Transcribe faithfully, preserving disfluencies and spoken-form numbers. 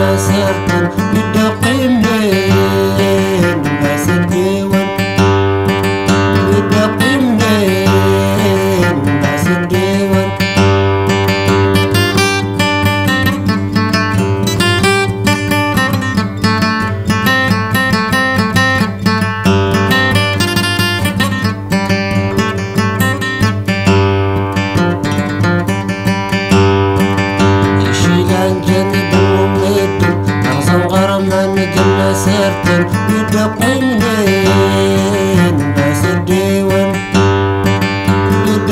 Sertan, you don't